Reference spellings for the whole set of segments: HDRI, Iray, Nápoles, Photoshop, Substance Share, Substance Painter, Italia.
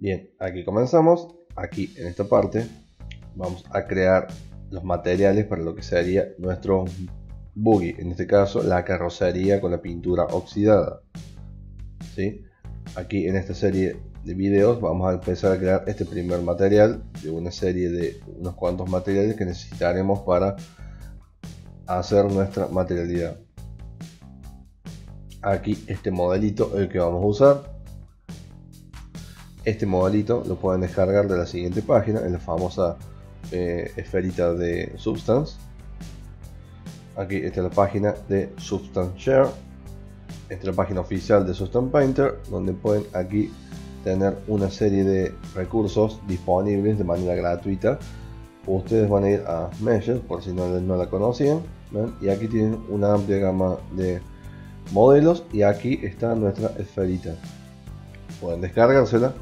Bien, aquí comenzamos. Aquí en esta parte vamos a crear los materiales para lo que sería nuestro buggy, en este caso la carrocería con la pintura oxidada, ¿sí? Aquí en esta serie de videos vamos a empezar a crear este primer material de una serie de unos cuantos materiales que necesitaremos para hacer nuestra materialidad. Aquí este modelito, el que vamos a usar, este modelito lo pueden descargar de la siguiente página, en la famosa esferita de Substance. Aquí está la página de Substance Share, esta es la página oficial de Substance Painter, donde pueden aquí tener una serie de recursos disponibles de manera gratuita. Ustedes van a ir a Meshes, por si no la conocían, ¿ven? Y aquí tienen una amplia gama de modelos y aquí está nuestra esferita. Pueden descargársela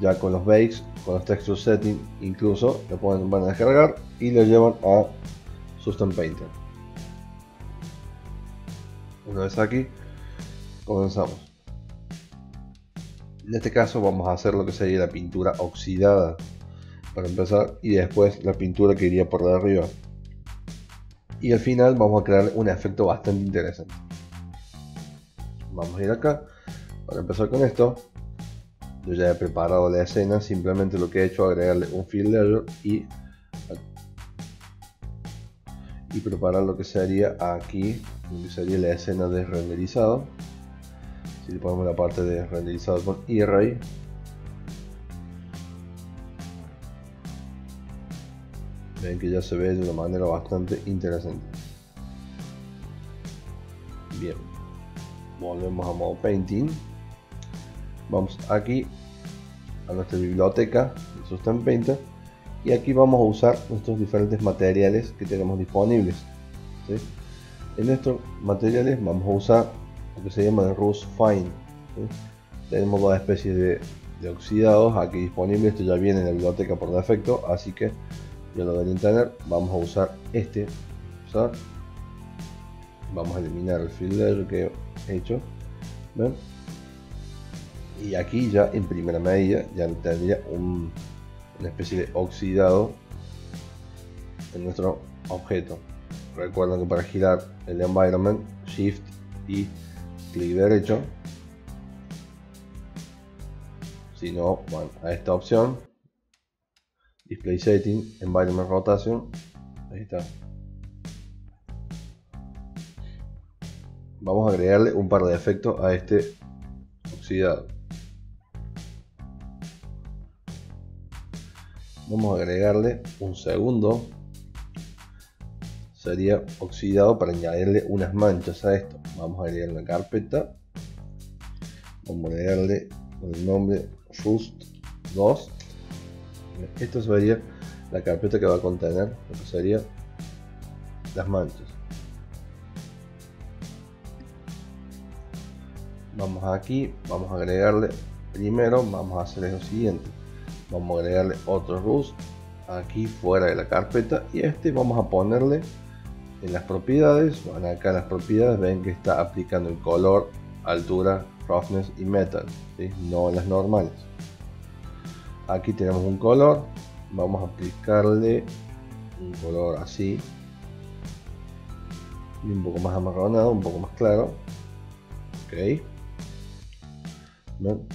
ya con los bakes, con los texture settings, incluso lo pueden, van a descargar y lo llevan a Substance Painter. Una vez aquí, comenzamos. En este caso vamos a hacer lo que sería la pintura oxidada para empezar, y después la pintura que iría por de arriba, y al final vamos a crear un efecto bastante interesante. Vamos a ir acá para empezar con esto. Yo ya he preparado la escena, simplemente lo que he hecho es agregarle un fill layer y preparar lo que sería aquí, lo que sería la escena de renderizado. Si le ponemos la parte de renderizado con Iray, ven que ya se ve de una manera bastante interesante. Bien, volvemos a modo painting. Vamos aquí a nuestra biblioteca de Substance Painter y aquí vamos a usar nuestros diferentes materiales que tenemos disponibles, ¿sí? En estos materiales vamos a usar lo que se llama el Rust Fine, ¿sí? Tenemos dos especies de oxidados aquí disponibles. Esto ya viene en la biblioteca por defecto, así que ya lo deberían tener. Vamos a usar este, vamos a eliminar el filter que he hecho, ¿ven? Y aquí ya en primera medida ya tendría una especie de oxidado en nuestro objeto. Recuerden que para girar el environment, shift y clic derecho, si no van a esta opción, display setting, environment rotation, ahí está. Vamos a agregarle un par de efectos a este oxidado. Vamos a agregarle un segundo, sería oxidado, para añadirle unas manchas a esto. Vamos a agregar una carpeta, vamos a agregarle el nombre Rust 2. Esto sería la carpeta que va a contener lo que sería las manchas. Vamos aquí, vamos a agregarle primero, vamos a hacer lo siguiente. Vamos a agregarle otro Rust aquí fuera de la carpeta y este vamos a ponerle en las propiedades. Van acá las propiedades, ven que está aplicando el color, altura, roughness y metal, ¿sí? No en las normales. Aquí tenemos un color, vamos a aplicarle un color así, un poco más amarronado, un poco más claro, ok. ¿Ven?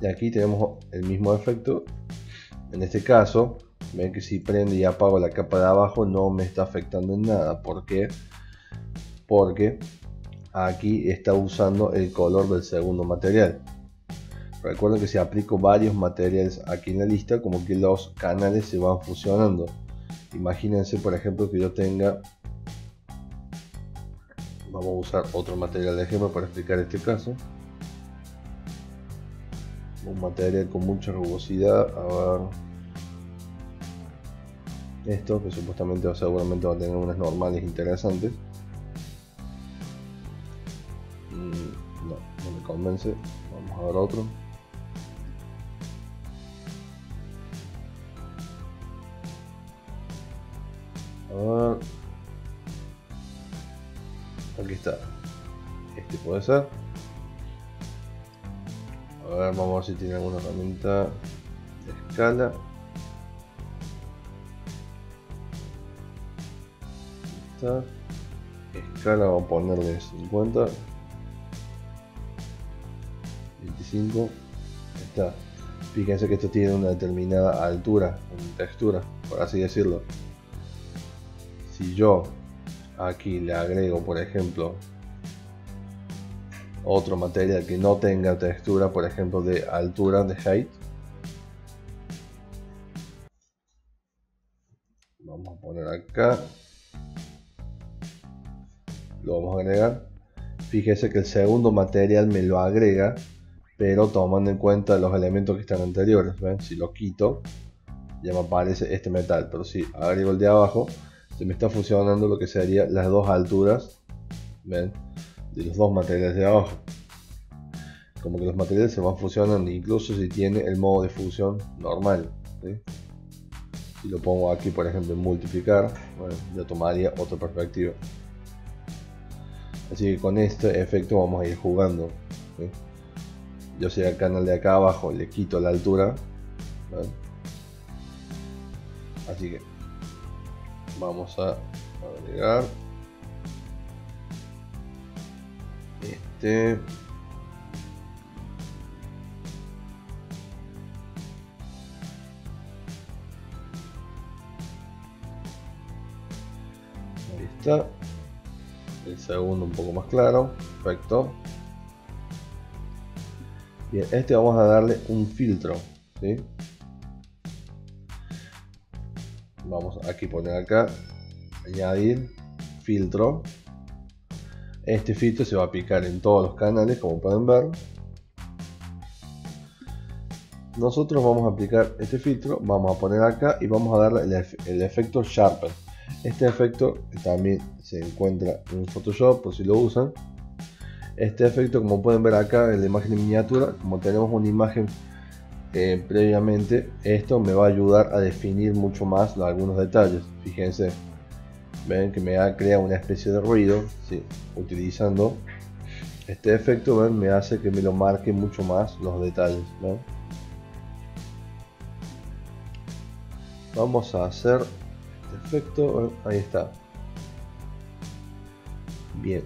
Y aquí tenemos el mismo efecto. En este caso, ven que si prendo y apago la capa de abajo no me está afectando en nada. ¿Por qué? Porque aquí está usando el color del segundo material. Recuerden que si aplico varios materiales aquí en la lista, como que los canales se van fusionando. Imagínense, por ejemplo, que yo tenga... Vamos a usar otro material de ejemplo para explicar este caso. Un material con mucha rugosidad, a ver, esto que supuestamente o seguramente va a tener unas normales interesantes. No me convence. Vamos a ver otro. A ver, aquí está, este puede ser. A ver, vamos a ver si tiene alguna herramienta. escala. Esta escala vamos a ponerle 50. 25. Está. Fíjense que esto tiene una determinada altura, una textura, por así decirlo. Si yo aquí le agrego, por ejemplo, otro material que no tenga textura, por ejemplo de altura, de height, vamos a poner acá, lo vamos a agregar. Fíjese que el segundo material me lo agrega, pero tomando en cuenta los elementos que están anteriores. ¿Ven? Si lo quito, ya me aparece este metal, pero si agrego el de abajo, se me está fusionando lo que sería las dos alturas, ¿ven?, de los dos materiales de abajo. Como que los materiales se van fusionando, incluso si tiene el modo de fusión normal, ¿sí? Si lo pongo aquí, por ejemplo, en multiplicar, bueno, ya tomaría otra perspectiva. Así que con este efecto vamos a ir jugando, ¿sí? Yo sé al canal de acá abajo le quito la altura, ¿vale? Así que vamos a agregar este, ahí está, el segundo un poco más claro, perfecto. Bien, este vamos a darle un filtro, ¿sí? Vamos aquí, poner acá, añadir filtro. Este filtro se va a aplicar en todos los canales, como pueden ver. Nosotros vamos a aplicar este filtro, vamos a poner acá y vamos a darle el efecto Sharpen. Este efecto también se encuentra en Photoshop, por si lo usan. Este efecto, como pueden ver acá en la imagen de miniatura, como tenemos una imagen previamente, esto me va a ayudar a definir mucho más algunos detalles. Fíjense, ven que me crea una especie de ruido, ¿sí? Utilizando este efecto, ¿ven?, me hace que me lo marque mucho más los detalles, ¿ven? Vamos a hacer este efecto, ¿ven? Ahí está. Bien.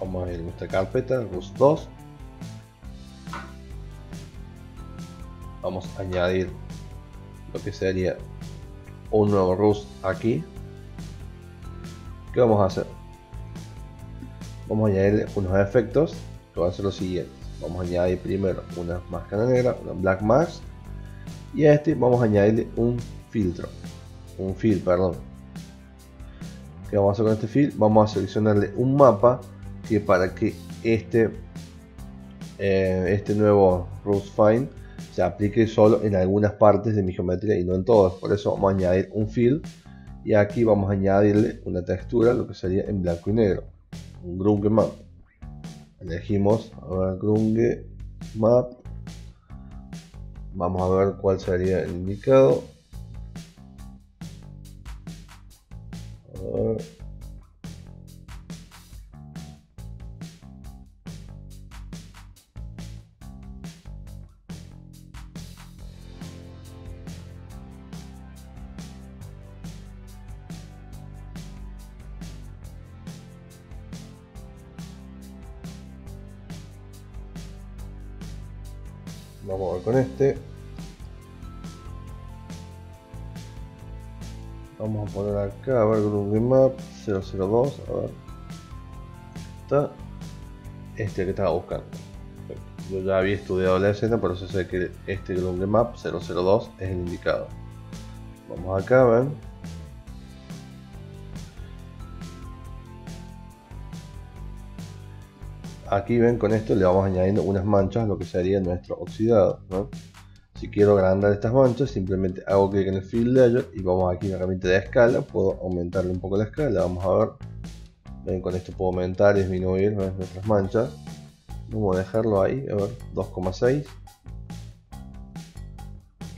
Vamos a ir a nuestra carpeta, Rust 2. Vamos a añadir lo que sería un nuevo Rust aquí. ¿Qué vamos a hacer? Vamos a añadir unos efectos que van a ser los siguientes. Vamos a añadir primero una máscara negra, una black mask. Y a este vamos a añadirle un filtro. Un fill, perdón. ¿Qué vamos a hacer con este fill? Vamos a seleccionarle un mapa, que para que este nuevo Rust Find se aplique solo en algunas partes de mi geometría y no en todas. Por eso vamos a añadir un fill y aquí vamos a añadirle una textura, lo que sería en blanco y negro, un grunge map. Elegimos ahora grunge map, vamos a ver cuál sería el indicado. A ver. Vamos a ver con este. Vamos a poner acá, a ver, Groove Map 002, a ver. Está. Este que estaba buscando. Yo ya había estudiado la escena, por eso sé que este Groove Map 002 es el indicado. Vamos acá, ven. Aquí ven, con esto le vamos añadiendo unas manchas, lo que sería nuestro oxidado, ¿no? Si quiero agrandar estas manchas, simplemente hago clic en el Fill Layer y vamos aquí en la herramienta de escala, puedo aumentarle un poco la escala, vamos a ver. Ven, con esto puedo aumentar y disminuir, ¿no?, nuestras manchas. Vamos a dejarlo ahí, a ver, 2,6.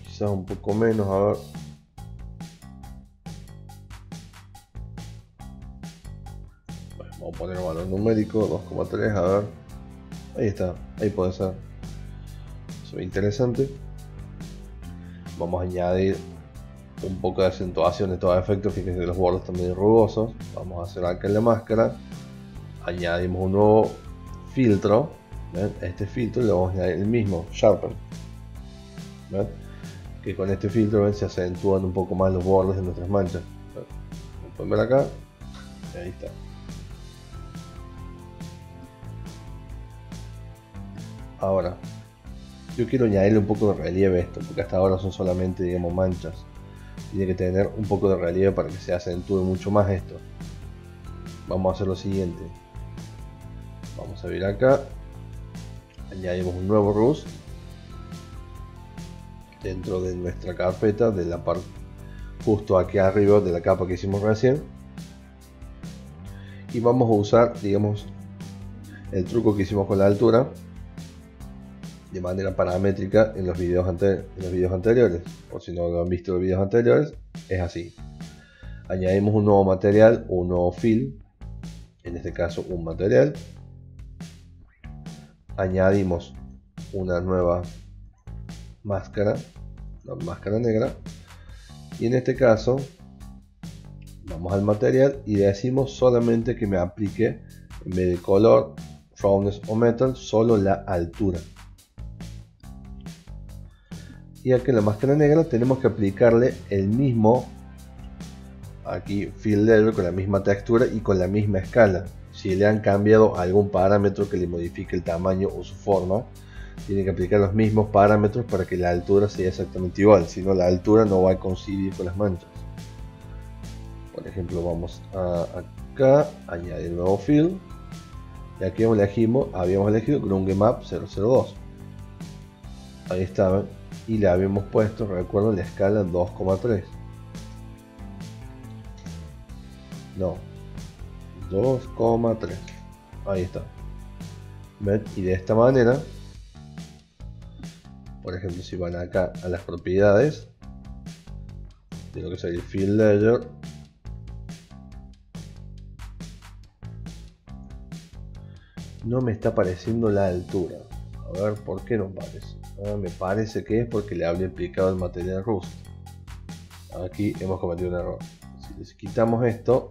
Quizás un poco menos, a ver. Vamos a poner valor numérico, 2,3, a ver. Ahí está, ahí puede ser. Eso es interesante. Vamos a añadir un poco de acentuación de todos los efectos. Fíjense que los bordes están muy rugosos. Vamos a hacer acá en la máscara. Añadimos un nuevo filtro. ¿Ven? Este filtro le vamos a añadir el mismo, Sharpen. ¿Ven? Que con este filtro, ¿ven?, se acentúan un poco más los bordes de nuestras manchas. ¿Ven? Pueden ver acá. Ahí está. Ahora, yo quiero añadirle un poco de relieve a esto, porque hasta ahora son solamente, digamos, manchas. Tiene que tener un poco de relieve para que se acentúe mucho más esto. Vamos a hacer lo siguiente. Vamos a ir acá. Añadimos un nuevo rus dentro de nuestra carpeta, de la parte justo aquí arriba de la capa que hicimos recién. Y vamos a usar, digamos, el truco que hicimos con la altura de manera paramétrica en los videos, anteriores. Por si no lo han visto en los videos anteriores, es así. Añadimos un nuevo material, un nuevo fill, en este caso un material. Añadimos una nueva máscara, la máscara negra. Y en este caso, vamos al material y le decimos solamente que me aplique, en vez de color, roundness o metal, solo la altura. Y aquí en la máscara negra tenemos que aplicarle el mismo, aquí fill level, con la misma textura y con la misma escala. Si le han cambiado algún parámetro que le modifique el tamaño o su forma, tienen que aplicar los mismos parámetros para que la altura sea exactamente igual, si no la altura no va a coincidir con las manchas. Por ejemplo, vamos a acá, añadir nuevo fill, y aquí habíamos elegido Grungemap 002. Ahí estaban. Y le habíamos puesto, recuerdo, la escala 2,3. No, 2,3. Ahí está. ¿Ven? Y de esta manera, por ejemplo, si van acá a las propiedades, tengo que salir Fill Layer. No me está apareciendo la altura. A ver, ¿por qué no aparece? Ah, me parece que es porque le había aplicado el material rust. Aquí hemos cometido un error. Si les quitamos esto,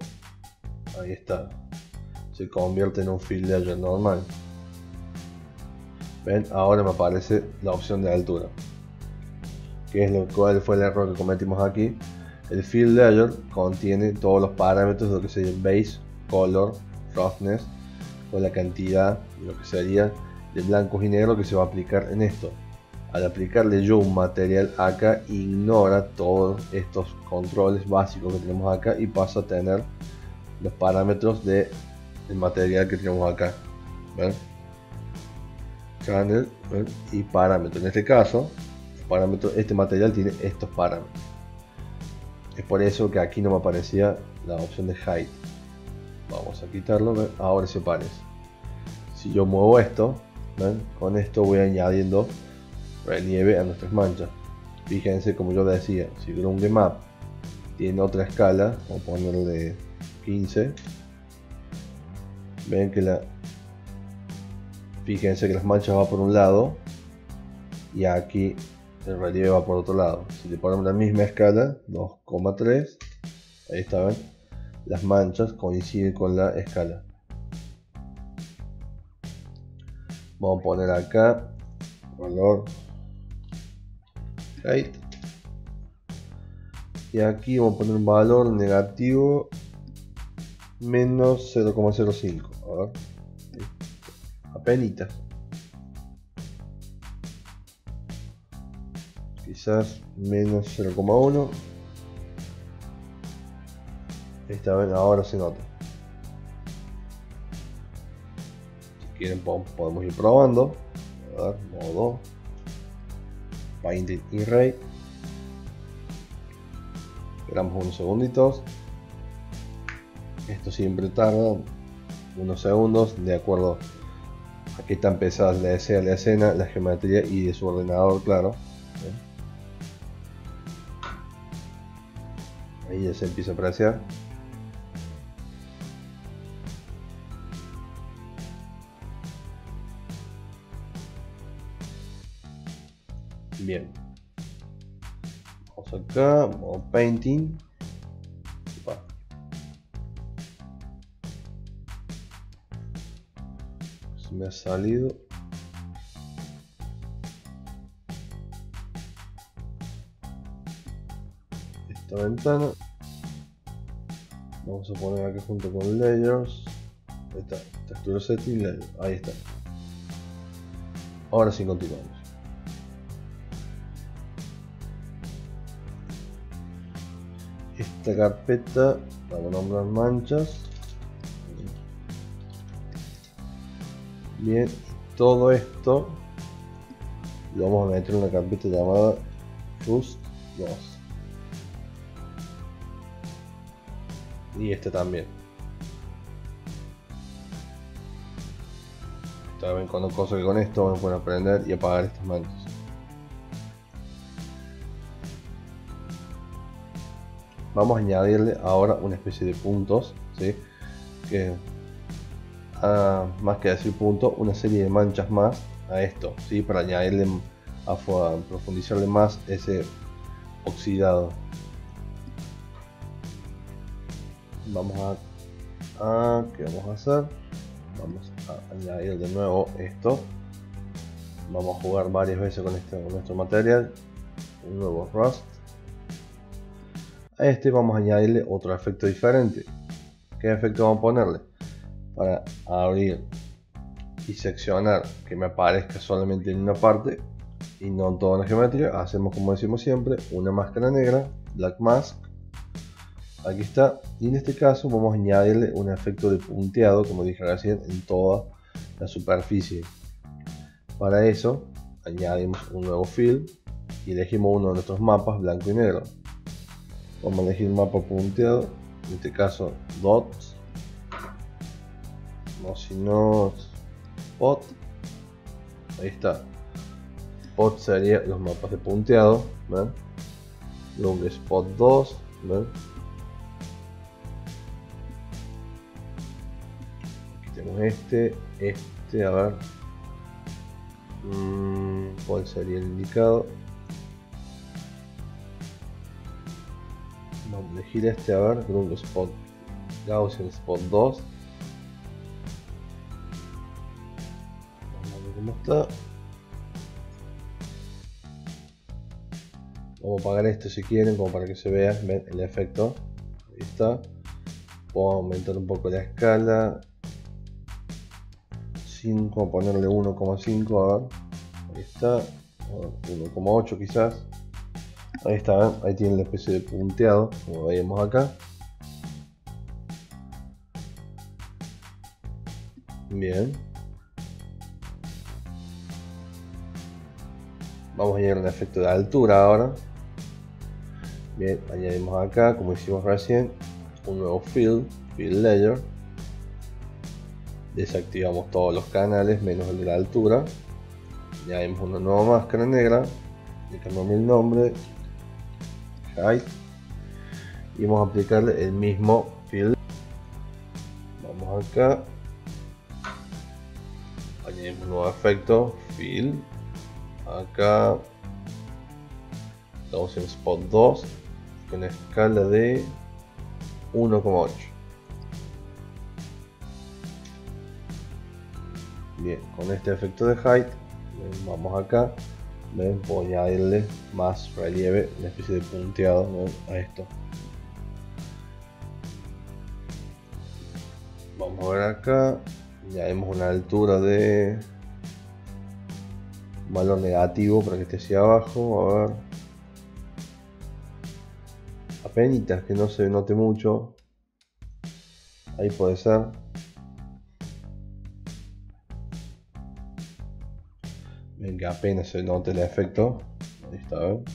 ahí está, se convierte en un fill layer normal. Ven, ahora me aparece la opción de altura, que es lo cual fue el error que cometimos aquí. El fill layer contiene todos los parámetros de lo que sería base, color, roughness, con la cantidad de lo que sería de blancos y negros que se va a aplicar en esto. Al aplicarle yo un material acá, ignora todos estos controles básicos que tenemos acá y pasa a tener los parámetros del material que tenemos acá. ¿Ven? Channel, ¿ven?, y parámetro. En este caso, este material tiene estos parámetros. Es por eso que aquí no me aparecía la opción de height. Vamos a quitarlo. ¿Ven? Ahora se parece. Si yo muevo esto, ¿ven?, con esto voy añadiendo relieve a nuestras manchas. Fíjense, como yo decía, si Grungemap tiene otra escala, vamos a ponerle 15. Ven que fíjense que las manchas van por un lado y aquí el relieve va por otro lado. Si le ponemos la misma escala, 2,3, ahí está, ven, las manchas coinciden con la escala. Vamos a poner acá color height y aquí vamos a poner un valor negativo menos 0,05. A ver, apenitas, quizás menos 0,1. Esta vez ahora se nota. Si quieren podemos ir probando. A ver, modo Painting Iray. Esperamos unos segunditos. Esto siempre tarda unos segundos de acuerdo a qué tan pesada le sea la escena, la geometría y de su ordenador, claro. Ahí ya se empieza a apreciar. Bien, vamos acá, modo painting. Se me ha salido. Esta ventana. Vamos a poner acá junto con layers. Ahí está, textura setting, layer. Ahí está. Ahora sí continuamos. Esta carpeta la voy a nombrar manchas. Bien, todo esto lo vamos a meter en una carpeta llamada Rust 2. Y este también. También cuando cosa que con esto van a poder aprender y apagar estas manchas. Vamos a añadirle ahora una especie de puntos, ¿sí? Que más que decir puntos, una serie de manchas más a esto, ¿sí? Para añadirle, a profundizarle más ese oxidado. ¿Qué vamos a hacer? Vamos a añadir de nuevo esto. Vamos a jugar varias veces con nuestro material. Un nuevo Rust. A este vamos a añadirle otro efecto diferente. ¿Qué efecto vamos a ponerle? Para abrir y seccionar, que me aparezca solamente en una parte y no en toda la geometría, hacemos, como decimos siempre, una máscara negra, Black Mask. Aquí está, y en este caso vamos a añadirle un efecto de punteado, como dije recién, en toda la superficie. Para eso añadimos un nuevo fill y elegimos uno de nuestros mapas, blanco y negro. Vamos a elegir mapa punteado, en este caso dots, no, sino pot. Ahí está, pot sería los mapas de punteado, ¿ven? Luego es pot 2, ¿ven? Este, a ver, cuál sería el indicado. Vamos a elegir este, a ver, Grung Spot, Gaussian Spot 2. Vamos a ver cómo está. Vamos a apagar esto si quieren, como para que se vea, ven el efecto. Ahí está. Vamos a aumentar un poco la escala. Ponerle 1,5, a ver, ahí está, 1,8 quizás, ahí está, ¿ven? Ahí tiene la especie de punteado, como veíamos acá. Bien, vamos a llegar al efecto de altura ahora. Bien, añadimos acá, como hicimos recién, un nuevo fill, fill layer. Desactivamos todos los canales menos el de la altura. Añadimos una nueva máscara negra, le cambiamos el nombre, height, y vamos a aplicarle el mismo fill. Vamos acá, añadimos un nuevo efecto, fill, acá, damos en spot 2 con una escala de 1,8. Bien, con este efecto de height, ¿ven? Vamos acá, ¿ven? Voy a darle más relieve, una especie de punteado, ¿ven? A esto. Vamos a ver acá, añadimos una altura de valor negativo para que esté hacia abajo, a ver. Apenitas, que no se note mucho. Ahí puede ser. Que apenas se note el efecto. Ahí está, ¿ven?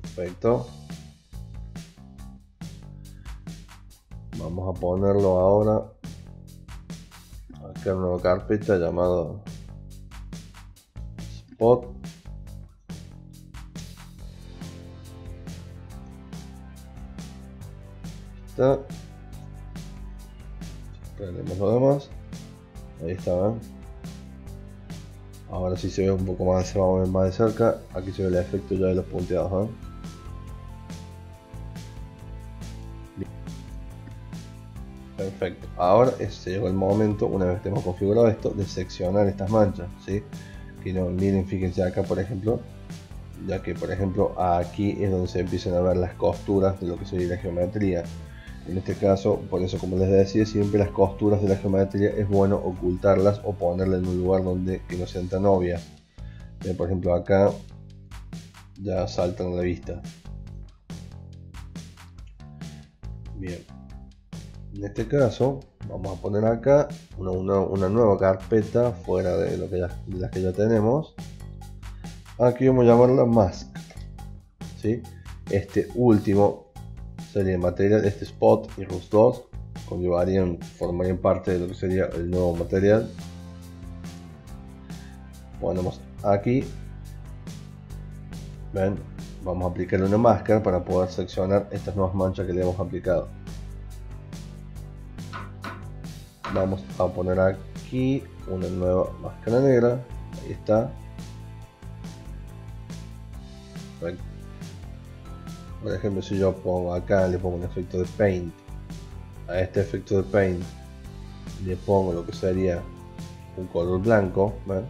Perfecto. Vamos a ponerlo ahora acá en una nueva carpeta llamada Spot. Ahí está. Prendemos lo demás. Ahí está, ¿ven? Ahora sí se ve un poco más, se va a ver más de cerca. Aquí se ve el efecto ya de los punteados, ¿eh? Perfecto, ahora llegó el momento, una vez que hemos configurado esto, de seccionar estas manchas, ¿sí? Que no, miren, fíjense acá por ejemplo, ya que por ejemplo aquí es donde se empiezan a ver las costuras de lo que sería la geometría. En este caso, por eso como les decía, siempre las costuras de la geometría es bueno ocultarlas o ponerlas en un lugar donde que no sean tan obvias. Por ejemplo acá ya saltan a la vista. Bien. En este caso vamos a poner acá una nueva carpeta fuera de, de las que ya tenemos. Aquí vamos a llamarla Mask, ¿sí? Este último sería material, este Spot y Rust 2 conllevarían, formarían parte de lo que sería el nuevo material. Ponemos aquí, ven, vamos a aplicarle una máscara para poder seccionar estas nuevas manchas que le hemos aplicado. Vamos a poner aquí una nueva máscara negra, ahí está. Por ejemplo, si yo pongo acá, le pongo un efecto de paint, a este efecto de paint le pongo lo que sería un color blanco, ¿ven?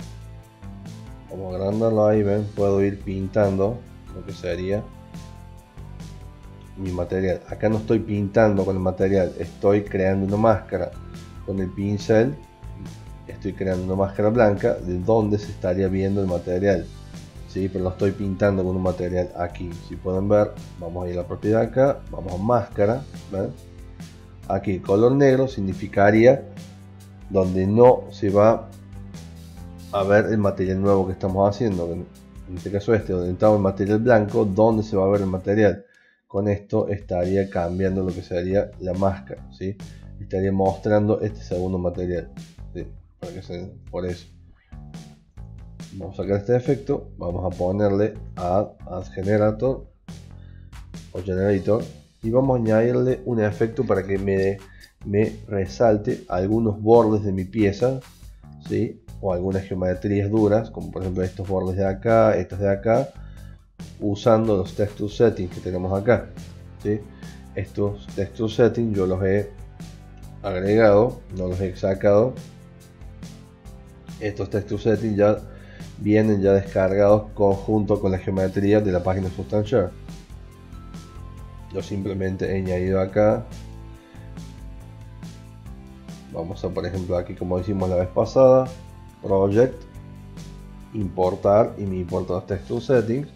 Vamos a agrandarlo ahí, ven, puedo ir pintando lo que sería mi material. Acá no estoy pintando con el material, estoy creando una máscara. Con el pincel estoy creando una máscara blanca de donde se estaría viendo el material, ¿sí? Pero no estoy pintando con un material aquí. Si pueden ver, vamos a ir a la propiedad acá, vamos a máscara, ¿ven? Aquí el color negro significaría donde no se va a ver el material nuevo que estamos haciendo. En este caso donde entraba el material blanco, donde se va a ver el material. Con esto estaría cambiando lo que sería la máscara, ¿sí? Estaría mostrando este segundo material, ¿sí? Para que se, por eso vamos a sacar este efecto, vamos a ponerle a generator o generator y vamos a añadirle un efecto para que me resalte algunos bordes de mi pieza, ¿sí? O algunas geometrías duras, como por ejemplo estos bordes de acá, estos de acá, usando los texture settings que tenemos acá, ¿sí? Estos texture settings yo los he agregado, no los he sacado. Estos texture settings ya vienen ya descargados conjunto con la geometría de la página Substance Share. Yo simplemente he añadido acá. Vamos a, por ejemplo, aquí como hicimos la vez pasada, Project, importar, y me importo los texture settings,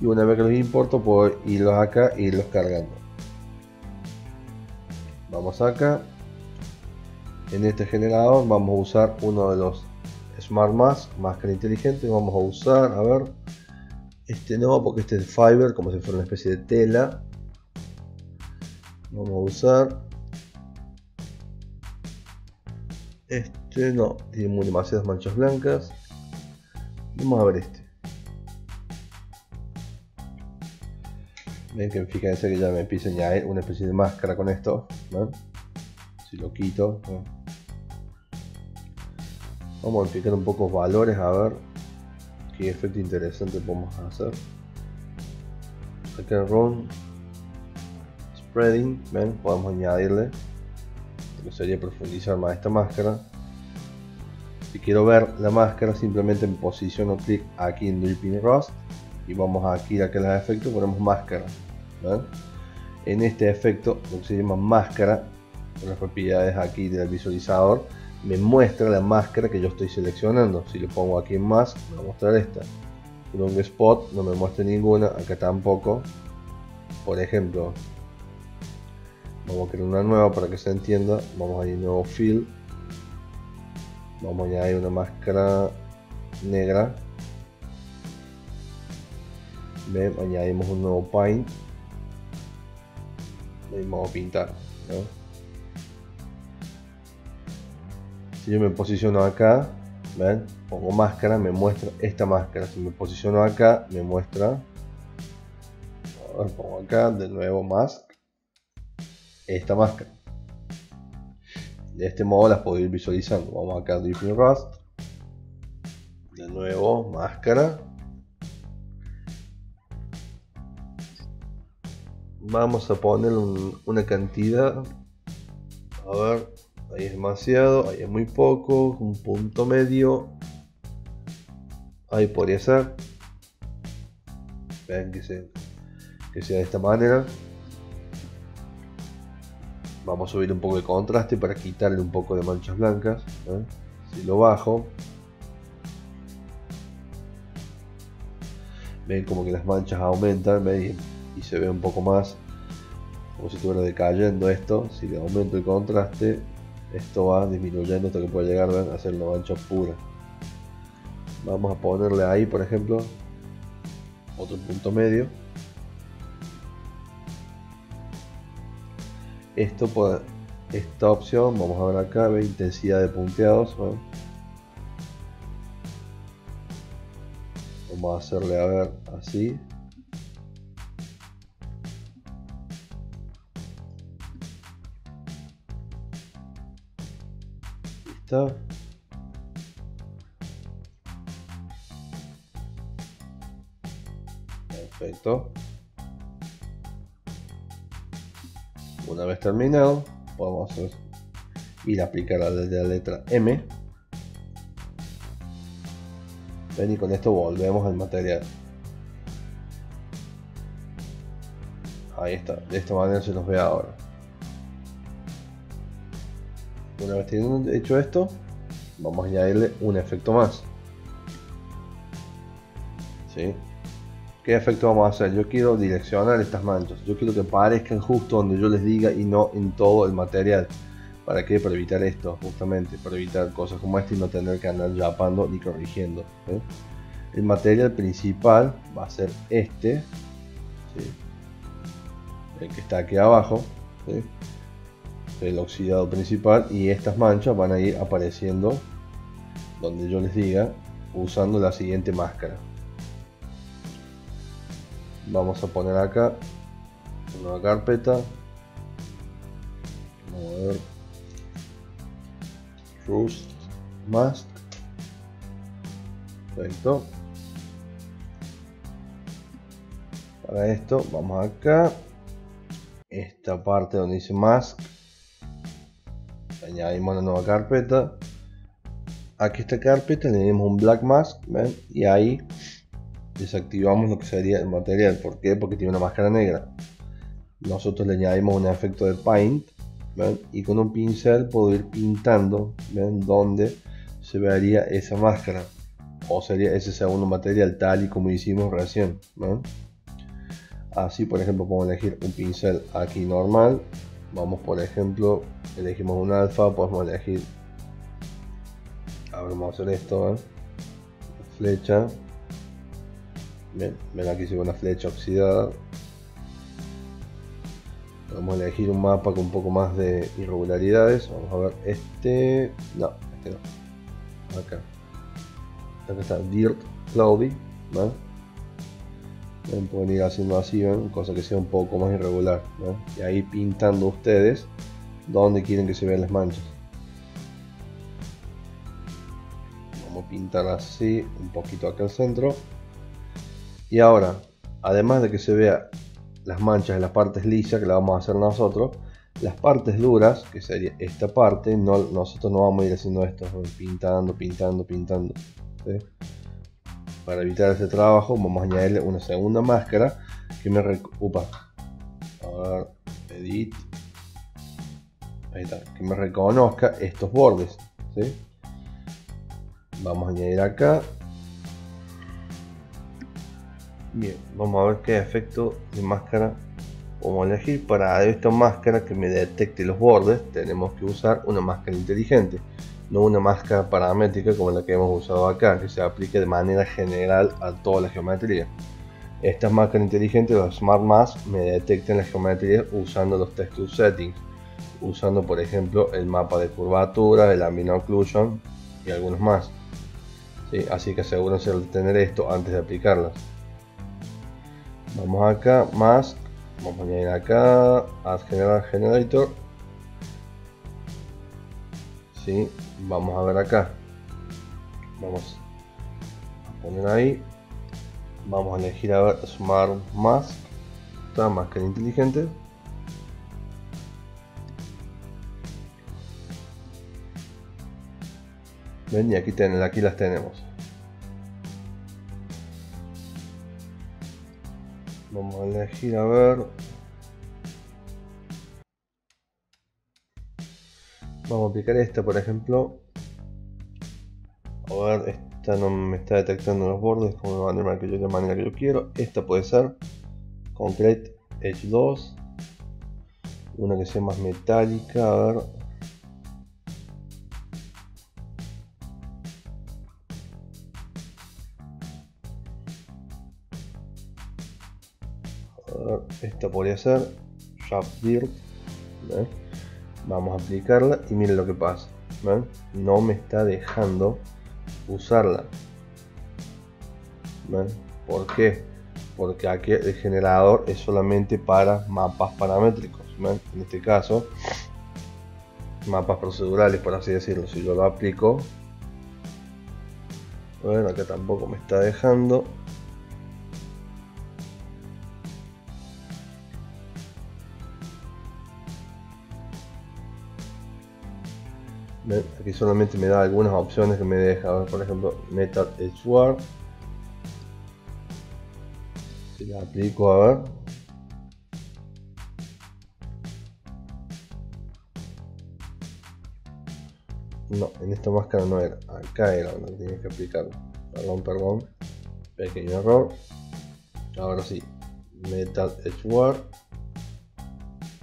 y una vez que los importo puedo irlos acá e irlos cargando. Vamos acá. En este generador vamos a usar uno de los Smart Mask, máscara inteligente. Vamos a usar, a ver, este no, porque este es fiber, como si fuera una especie de tela. Vamos a usar este, no tiene muy demasiadas manchas blancas. Vamos a ver este. Ven que fíjense que ya me empieza a añadir una especie de máscara con esto, ¿no? Si lo quito, ¿no? Vamos a modificar un poco los valores, a ver qué efecto interesante podemos hacer. Acá en Run Spreading, ¿ven? Podemos añadirle lo que sería profundizar más esta máscara. Si quiero ver la máscara, simplemente me posiciono, clic aquí en Dripping Rust y vamos aquí a que los efectos ponemos máscara, ¿ven? En este efecto, lo que se llama máscara, con las propiedades aquí del visualizador, me muestra la máscara que yo estoy seleccionando. Si le pongo aquí en más, me va a mostrar esta. Long Spot no me muestra ninguna, acá tampoco. Por ejemplo, vamos a crear una nueva para que se entienda. Vamos a ir a nuevo Fill, vamos a añadir una máscara negra. Bien, añadimos un nuevo Paint y vamos a pintar, ¿no? Yo me posiciono acá, ¿ven? Pongo máscara, me muestra esta máscara. Si me posiciono acá, me muestra, a ver, pongo acá de nuevo Mask, esta máscara. De este modo las puedo ir visualizando. Vamos acá a Deep Rust, le de nuevo máscara. Vamos a poner una cantidad, a ver, ahí es demasiado, ahí es muy poco, un punto medio, ahí podría ser. Vean que sea de esta manera. Vamos a subir un poco de contraste para quitarle un poco de manchas blancas, ¿eh? Si lo bajo, ven como que las manchas aumentan, ¿ven? Y se ve un poco más como si estuviera decayendo esto. Si le aumento el contraste, esto va disminuyendo hasta que pueda llegar, ¿ven?, a hacer una mancha pura. Vamos a ponerle ahí, por ejemplo, otro punto medio. Esto puede, esta opción, vamos a ver acá, ¿ven?, intensidad de punteados, ¿ven? Vamos a hacerle, a ver, así. Listo. Perfecto. Una vez terminado, vamos a ir a aplicar la letra M. Ven, y con esto volvemos al material. Ahí está, de esta manera se nos ve ahora. Una vez teniendo hecho esto, vamos a añadirle un efecto más. ¿Sí? ¿Qué efecto vamos a hacer? Yo quiero direccionar estas manchas. Yo quiero que aparezcan justo donde yo les diga y no en todo el material. ¿Para qué? Para evitar esto, justamente. Para evitar cosas como esta y no tener que andar yapando ni corrigiendo, ¿eh? El material principal va a ser este, ¿sí?, el que está aquí abajo, ¿sí?, el oxidado principal. Y estas manchas van a ir apareciendo donde yo les diga, usando la siguiente máscara. Vamos a poner acá una carpeta, vamos a ver, Rust Mask, perfecto. Para esto vamos acá, esta parte donde dice Mask, añadimos una nueva carpeta. Aquí esta carpeta le dimos un Black Mask, ¿ven?, y ahí desactivamos lo que sería el material. ¿Por qué? Porque tiene una máscara negra. Nosotros le añadimos un efecto de paint, ¿ven?, y con un pincel puedo ir pintando, ¿ven?, donde se vería esa máscara o sería ese segundo material, tal y como hicimos recién, ¿ven? Así, por ejemplo, podemos elegir un pincel aquí normal. Vamos, por ejemplo, elegimos un alfa, podemos elegir, a ver, vamos a hacer esto, ¿ven?, flecha. Bien, ven, aquí se ve una flecha oxidada. Vamos a elegir un mapa con un poco más de irregularidades. Vamos a ver este. No, este no. Acá. Acá está Dirt Cloudy, ¿no? Ven, pueden ir haciendo así, ¿ven?, cosa que sea un poco más irregular, ¿no? Y ahí pintando ustedes donde quieren que se vean las manchas. Vamos a pintar así, un poquito acá al centro. Y ahora, además de que se vea las manchas en las partes lisas, que la vamos a hacer nosotros, las partes duras, que sería esta parte, nosotros no vamos a ir haciendo esto, pintando, pintando, pintando, ¿sí? Para evitar ese trabajo, vamos a añadirle una segunda máscara que me opa, a ver, edit, ahí está, que me reconozca estos bordes, ¿sí? Vamos a añadir acá. Bien, vamos a ver qué efecto de máscara vamos a elegir. Para esta máscara que me detecte los bordes tenemos que usar una máscara inteligente, no una máscara paramétrica como la que hemos usado acá, que se aplique de manera general a toda la geometría. Estas máscaras inteligentes, los Smart Mask, me detectan las geometrías usando los texture settings, usando por ejemplo el mapa de curvatura, el ambient occlusion y algunos más, ¿sí? Así que asegúrense de tener esto antes de aplicarlas. Vamos acá, más, vamos a añadir acá, Add General Generator, ¿sí? Vamos a ver acá, vamos También ahí vamos a elegir, a ver, sumar más, la máscara inteligente. Ven, y aquí, aquí las tenemos. Vamos a elegir, a ver, vamos a aplicar esta, por ejemplo. A ver, esta no me está detectando los bordes como de manera que yo, quiero. Esta puede ser Concrete Edge 2, una que sea más metálica. A ver, esta podría ser Sharp Dirt. ¿Ven? Vamos a aplicarla y miren lo que pasa. ¿Ven? No me está dejando usarla. ¿Ven? ¿Por qué? Porque aquí el generador es solamente para mapas paramétricos. ¿Ven? En este caso, mapas procedurales, por así decirlo. Si yo lo aplico, bueno, acá tampoco me está dejando. Aquí solamente me da algunas opciones que me deja. A ver, por ejemplo, Metal Edge Guard. Si la aplico, a ver. No, en esta máscara no era. Acá era donde tenía que aplicarlo. Perdón. Pequeño error. Ahora sí. Metal Edge Guard.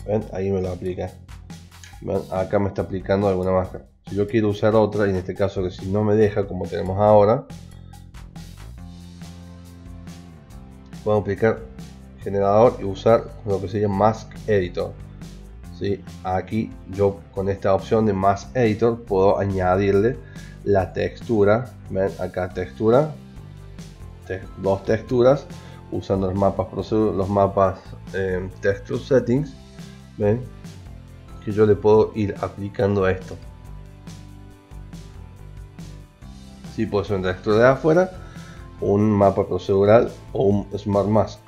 Ven, ahí me lo aplica. ¿Ven? Acá me está aplicando alguna máscara. Si yo quiero usar otra, y en este caso que si no me deja como tenemos ahora, vamos a aplicar generador y usar lo que se llama Mask Editor. ¿Sí? Aquí yo con esta opción de Mask Editor puedo añadirle la textura. ¿Ven? Acá textura, dos texturas, usando los mapas, Texture Settings. ¿Ven? Que yo le puedo ir aplicando a esto. Si puede ser una textura de afuera, un mapa procedural o un Smart Mask.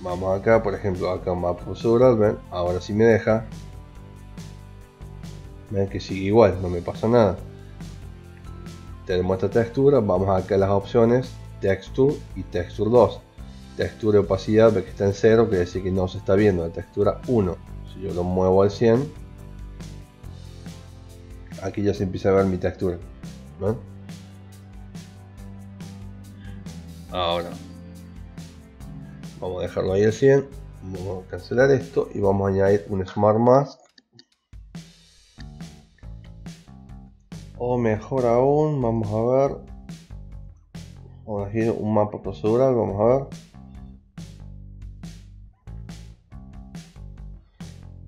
Vamos acá, por ejemplo, acá un mapa procedural. Ven, ahora sí me deja. Ven que sigue igual, no me pasa nada. Tenemos esta textura, vamos acá a las opciones Texture y Texture 2. Textura y opacidad, ve que está en 0, quiere decir que no se está viendo. La textura 1, si yo lo muevo al 100, aquí ya se empieza a ver mi textura. ¿Ven? Ahora vamos a dejarlo ahí al 100, vamos a cancelar esto y vamos a añadir un Smart Mask, o mejor aún, vamos a ver, vamos a elegir un mapa procedural, vamos a ver,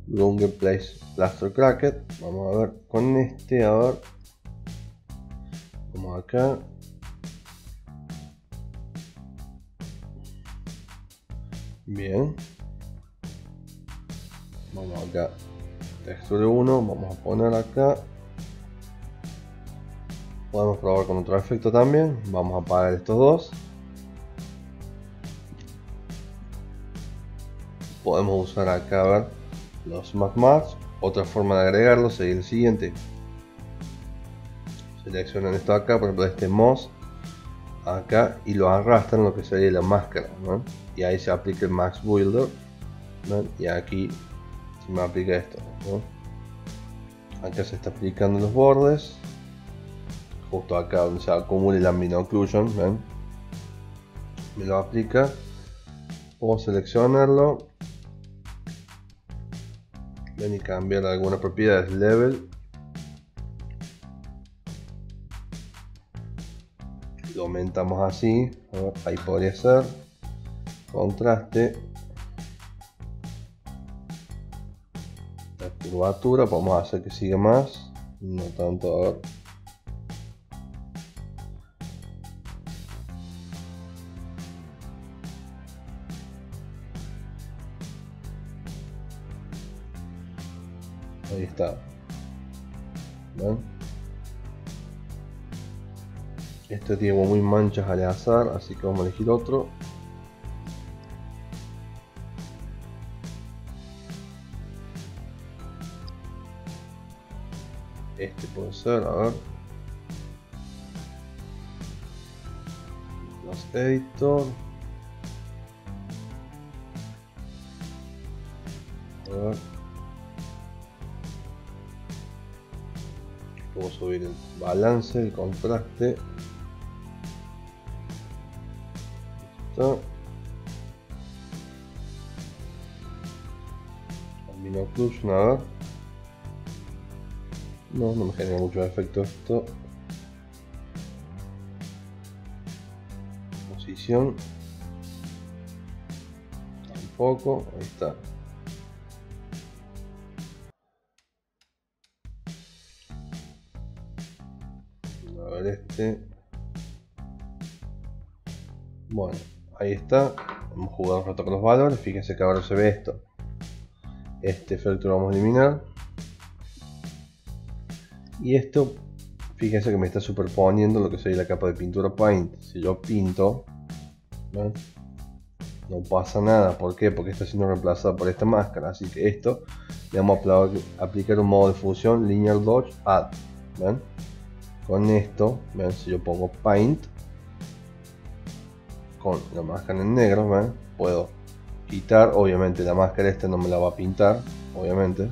Longer Place Plaster Cracket. Vamos a ver con este, a ver, vamos acá, bien, vamos acá, textura 1, vamos a poner acá, podemos probar con otro efecto también, vamos a apagar estos dos, podemos usar acá, a ver, los Smart Mask. Otra forma de agregarlo sería el siguiente: seleccionan esto acá, por ejemplo este moss acá, y lo arrastran lo que sería la máscara, ¿no? Y ahí se aplica el Mask Builder, ¿no? Y aquí se me aplica esto, ¿no? Acá se está aplicando los bordes, justo acá donde se acumula la mini occlusion, ¿no? Me lo aplica, puedo seleccionarlo y cambiar algunas propiedades, level, lo aumentamos así, a ver, ahí podría ser contraste, la curvatura, vamos a hacer que siga más, no tanto, a ver, ahí está. ¿Ven? Este tiene muy manchas al azar, así que vamos a elegir otro. Este puede ser, a ver. Los editor. A ver. Puedo subir el balance, el contraste. El binoclusion, a ver. No me genera mucho efecto esto. Posición. Tampoco. Ahí está. A ver este. Bueno, ahí está. Hemos jugado un rato con los valores. Fíjense que ahora se ve esto. Este efecto lo vamos a eliminar. Y esto, fíjense que me está superponiendo lo que sería la capa de pintura Paint. Si yo pinto, ¿ven? No pasa nada. ¿Por qué? Porque está siendo reemplazada por esta máscara. Así que esto le vamos a aplicar un modo de fusión Linear Dodge Add. ¿Ven? Con esto, ¿ven? Si yo pongo Paint con la máscara en negro, ¿ven? Puedo quitar, obviamente la máscara esta no me la va a pintar, obviamente.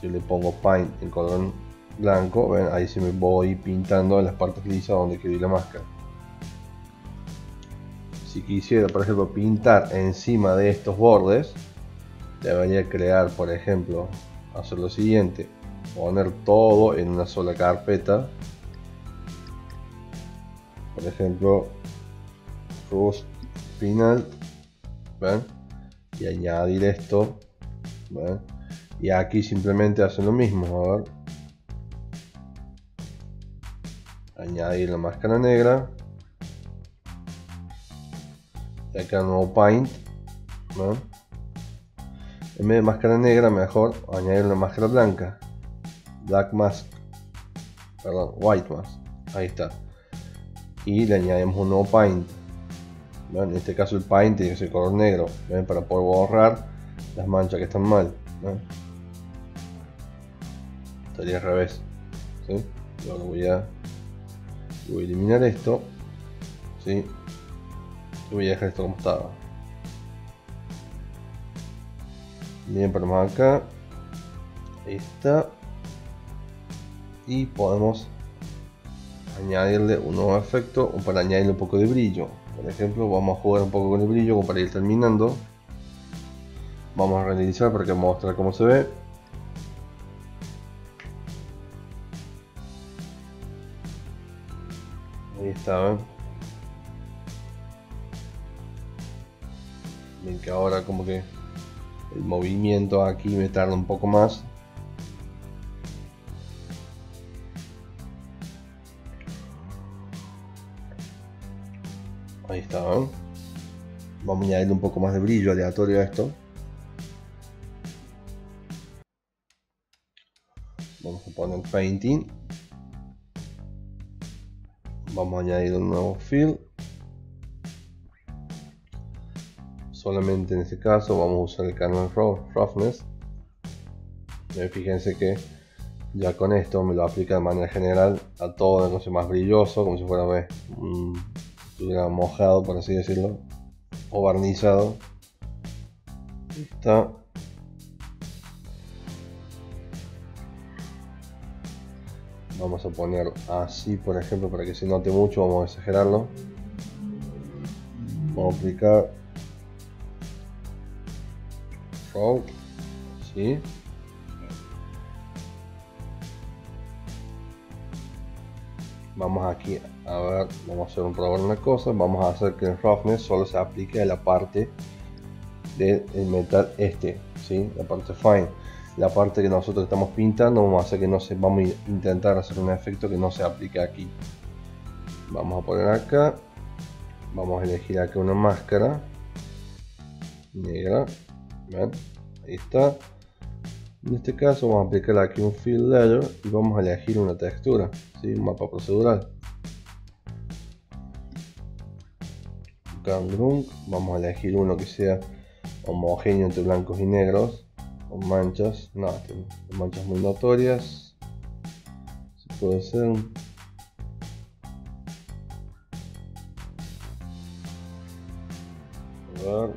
Yo le pongo Paint en color blanco, ven, ahí sí me voy pintando en las partes lisas donde quiero ir la máscara. Si quisiera, por ejemplo, pintar encima de estos bordes, debería crear, por ejemplo, hacer lo siguiente: poner todo en una sola carpeta. Por ejemplo, Rust Final, ven, y añadir esto, ven. Y aquí simplemente hacen lo mismo, a ver. Añadir la máscara negra. Y acá nuevo Paint, ¿no? En vez de máscara negra, mejor añadir una máscara blanca. Black Mask. Perdón, White Mask. Ahí está. Y le añadimos un nuevo Paint. ¿No? En este caso el Paint tiene que ser color negro, ¿no? Para poder borrar las manchas que están mal, ¿no? Estaría al revés, ¿sí? Yo ahora voy a eliminar esto, ¿sí? Y voy a dejar esto como estaba. Bien, para más acá, ahí está. Y podemos añadirle un nuevo efecto o para añadirle un poco de brillo. Por ejemplo, vamos a jugar un poco con el brillo como para ir terminando. Vamos a renderizar para que mostrar cómo se ve. Ahí está, ¿ven? Ven que ahora como que el movimiento aquí me tarda un poco más. Ahí está, ¿ven? Vamos a añadirle un poco más de brillo aleatorio a esto. Vamos a poner Painting. Vamos a añadir un nuevo fill. Solamente en este caso vamos a usar el canal Roughness. Fíjense que ya con esto me lo aplica de manera general a todo, no sé, más brilloso, como si fuera estuviera mojado, por así decirlo, o barnizado. Ahí está. Vamos a poner así, por ejemplo, para que se note mucho, vamos a exagerarlo. Vamos a aplicar Row, ¿sí? Vamos aquí, a ver, vamos a hacer un probar una cosa, vamos a hacer que el roughness solo se aplique a la parte del metal este, ¿sí? La parte fine. La parte que nosotros estamos pintando, vamos a hacer que no se, vamos a intentar hacer un efecto que no se aplique aquí. Vamos a poner acá, vamos a elegir acá una máscara negra, ¿ven? Ahí está. En este caso vamos a aplicar aquí un fill layer y vamos a elegir una textura, ¿sí? Un mapa procedural. Vamos a elegir uno que sea homogéneo entre blancos y negros, con manchas, no, con manchas muy notorias. Si puede ser. A ver.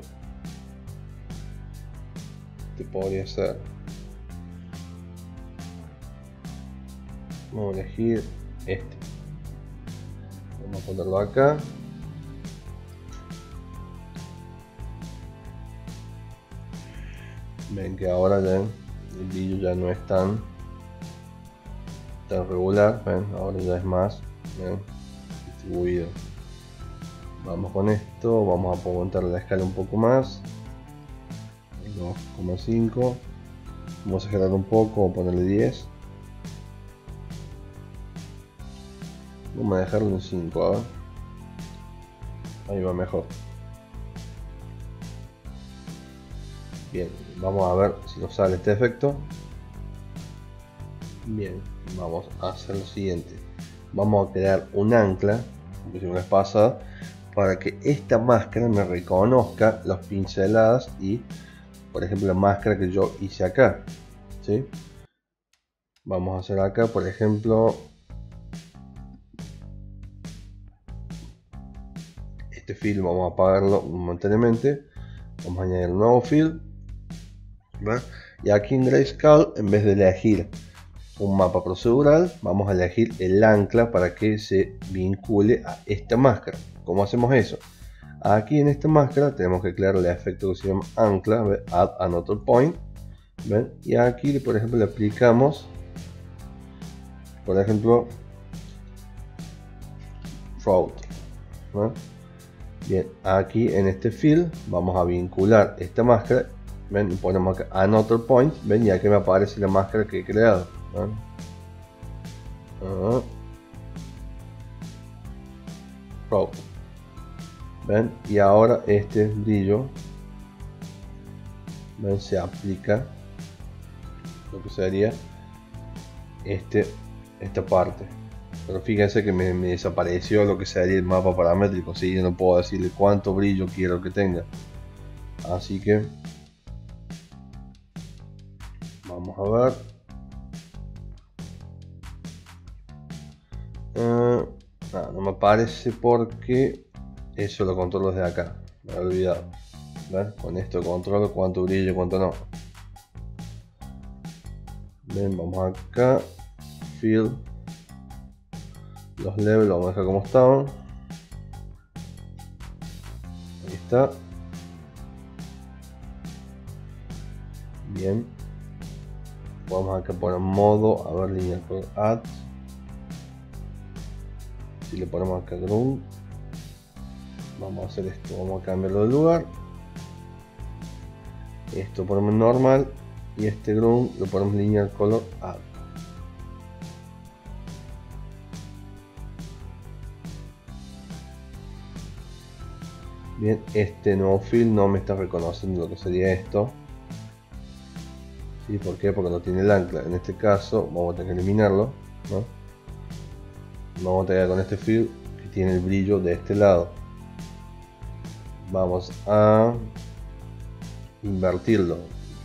Este podría ser. Vamos a elegir este. Vamos a ponerlo acá. Ven que ahora ya el brillo ya no es tan regular, ¿ven? Ahora ya es más, ¿ven? Distribuido. Vamos con esto, vamos a aumentar la escala un poco más, 2,5, vamos a exagerar un poco, ponerle 10, vamos a dejarlo en 5, a ver. Ahí va mejor. Bien, vamos a ver si nos sale este efecto. Bien, vamos a hacer lo siguiente. Vamos a crear un ancla, como hicimos la vez pasada, para que esta máscara me reconozca las pinceladas y, por ejemplo, la máscara que yo hice acá, ¿sí? Vamos a hacer acá, por ejemplo, este fill vamos a apagarlo momentáneamente. Vamos a añadir un nuevo fill. ¿Va? Y aquí en Grayscale, en vez de elegir un mapa procedural, vamos a elegir el ancla para que se vincule a esta máscara. ¿Cómo hacemos eso? Aquí en esta máscara tenemos que crear el efecto que se llama ancla, ¿ve? Add another point. ¿Ven? Y aquí, por ejemplo, le aplicamos, por ejemplo, Fraud. Bien, aquí en este fill vamos a vincular esta máscara. Ven, y ponemos acá another point, ven, ya que me aparece la máscara que he creado. Ven, y ahora este brillo, ven, se aplica lo que sería esta parte. Pero fíjense que me desapareció lo que sería el mapa paramétrico, ¿sí? Yo no puedo decirle cuánto brillo quiero que tenga. Así que vamos a ver. No me aparece porque eso lo controlo desde acá. Me había olvidado. ¿Ven? Con esto controlo cuánto brillo, cuánto no. Ven, vamos acá. Fill. Los levels vamos a dejar como estaban. Ahí está. Bien. Vamos acá a poner modo, a ver, línea con add. Si le ponemos acá ground, vamos a hacer esto, vamos a cambiarlo de lugar. Esto ponemos normal y este ground lo ponemos linear color add. Bien, este nuevo fill no me está reconociendo lo que sería esto. ¿Sí? ¿Por qué? Porque no tiene el ancla. En este caso vamos a tener que eliminarlo, ¿no? Vamos a tener con este fill que tiene el brillo de este lado. Vamos a invertirlo.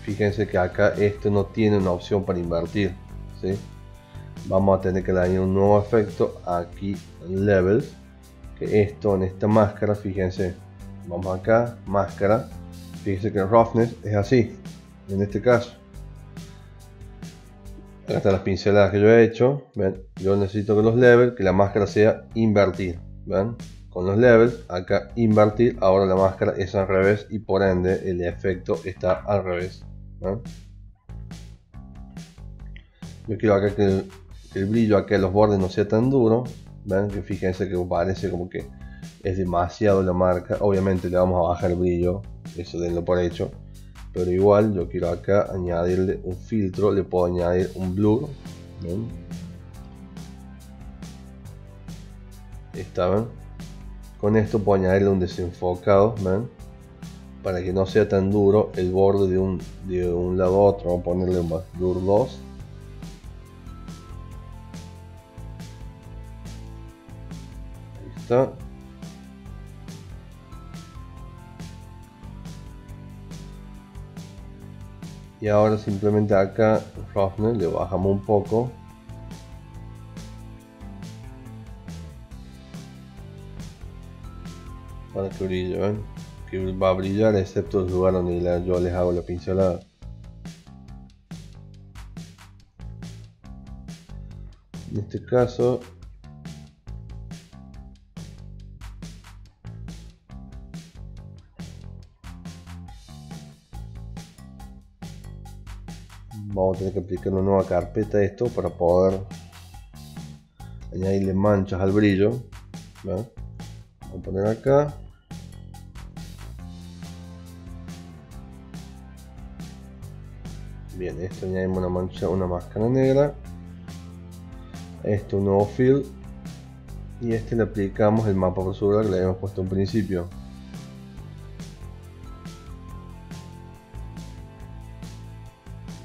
Fíjense que acá esto no tiene una opción para invertir, ¿sí? Vamos a tener que añadir un nuevo efecto aquí en Levels. Que esto en esta máscara, fíjense. Vamos acá, máscara. Fíjense que el roughness es así. En este caso, acá están las pinceladas que yo he hecho. ¿Ven? Yo necesito que los levels, que la máscara sea invertir. ¿Ven? Con los levels, acá invertir. Ahora la máscara es al revés y por ende el efecto está al revés. ¿Ven? Yo quiero acá que el brillo acá en los bordes no sea tan duro. ¿Ven? Que fíjense que parece como que es demasiado la marca. Obviamente le vamos a bajar el brillo, eso denlo por hecho, pero igual yo quiero acá añadirle un filtro, le puedo añadir un blur. ¿Ven? Está, ¿ven? Con esto puedo añadirle un desenfocado, ¿ven? para que no sea tan duro el borde de un lado a otro. Vamos a ponerle más duro 2. Ahí está. Y ahora simplemente acá roughness le bajamos un poco. Para que brille, ¿ven? Que va a brillar excepto el lugar donde yo les hago la pincelada. En este caso vamos a tener que aplicar una nueva carpeta a esto para poder añadirle manchas al brillo, ¿ven? Vamos a poner acá. Bien, esto añadimos una mancha, una máscara negra. Esto un nuevo fill. Y este le aplicamos el mapa por su lugar que le habíamos puesto en principio.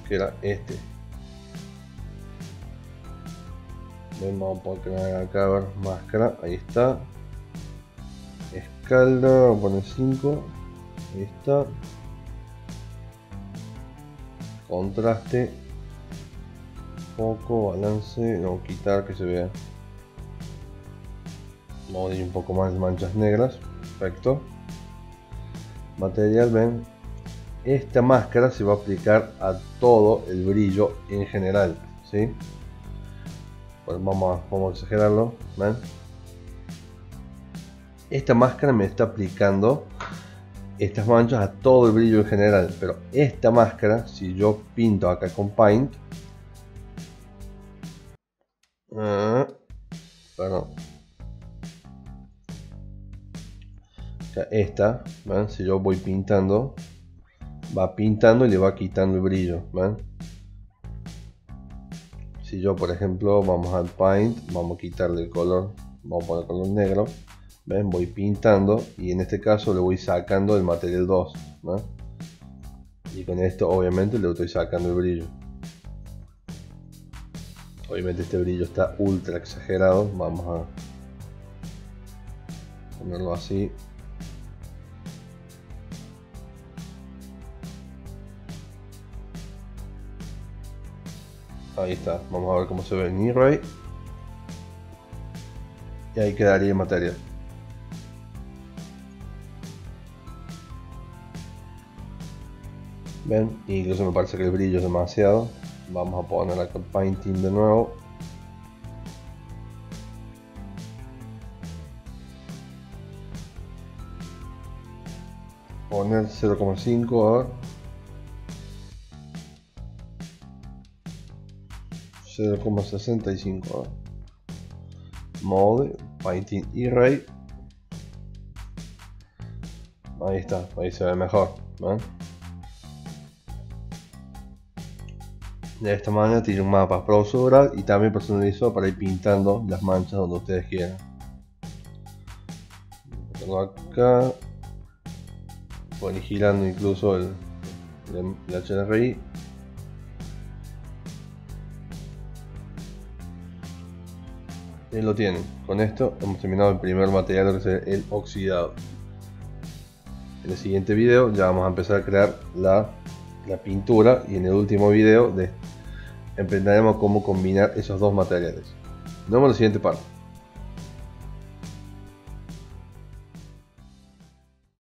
Que era este. Bien, vamos a poner acá, a ver, máscara, ahí está. Escala, vamos a poner 5. Ahí está. Contraste, poco, balance, no quitar que se vea. Vamos a ir un poco más de manchas negras, perfecto. Material, ven, esta máscara se va a aplicar a todo el brillo en general, ¿sí? Pues vamos a exagerarlo, ven. Esta máscara me está aplicando estas manchas a todo el brillo en general, pero esta máscara, si yo pinto acá con Paint, o sea, esta, ¿ven? Si yo voy pintando, va pintando y le va quitando el brillo, ¿ven? Si yo, por ejemplo, vamos al Paint, vamos a quitarle el color, vamos a poner color negro. ¿Ven? Voy pintando y en este caso le voy sacando el material 2, ¿no? Y con esto obviamente le estoy sacando el brillo. Obviamente este brillo está ultra exagerado, vamos a ponerlo así. Ahí está, vamos a ver cómo se ve en Iray. Y ahí quedaría el material. Ven, incluso me parece que el brillo es demasiado. Vamos a poner acá Painting de nuevo. Poner 0,5 ahora. 0,65 ahora. Mode, Painting Iray. Ahí está, ahí se ve mejor. ¿Ven? De esta manera tiene un mapa procedural y también personalizado para ir pintando las manchas donde ustedes quieran. Acá pueden ir girando incluso el HDRI. Ahí lo tienen. Con esto hemos terminado el primer material, que es el oxidado. En el siguiente video ya vamos a empezar a crear la pintura y en el último video emprenderemos cómo combinar esos dos materiales. Nos vemos en la siguiente parte.